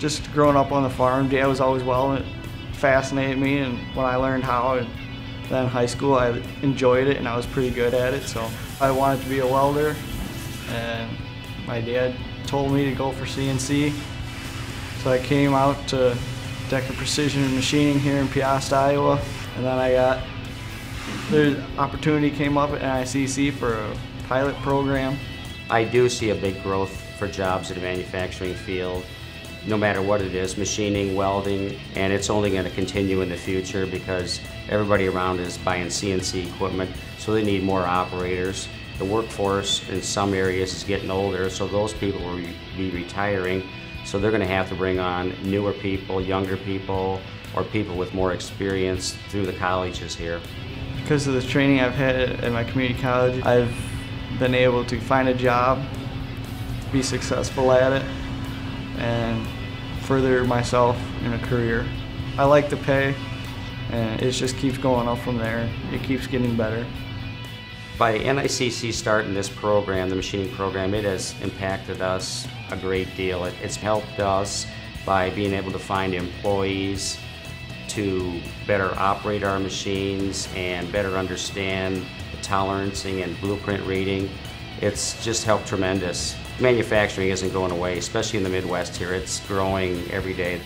just growing up on the farm, Dad was always welding. It fascinated me, and when I learned how, and then high school, I enjoyed it and I was pretty good at it. So I wanted to be a welder, and my dad told me to go for CNC. So I came out to Decker Precision and Machining here in Peosta, Iowa, and then the opportunity came up at NICC for a pilot program. I do see a big growth for jobs in the manufacturing field, no matter what it is, machining, welding, and it's only going to continue in the future because everybody around is buying CNC equipment, so they need more operators. The workforce in some areas is getting older, so those people will be retiring, so they're going to have to bring on newer people, younger people, or people with more experience through the colleges here. Because of the training I've had at my community college, I've been able to find a job, be successful at it, and further myself in a career. I like the pay, and it just keeps going up from there. It keeps getting better. By NICC starting this program, the machining program, it has impacted us a great deal. It's helped us by being able to find employees to better operate our machines and better understand the tolerancing and blueprint reading. It's just helped tremendous. Manufacturing isn't going away, especially in the Midwest here. It's growing every day.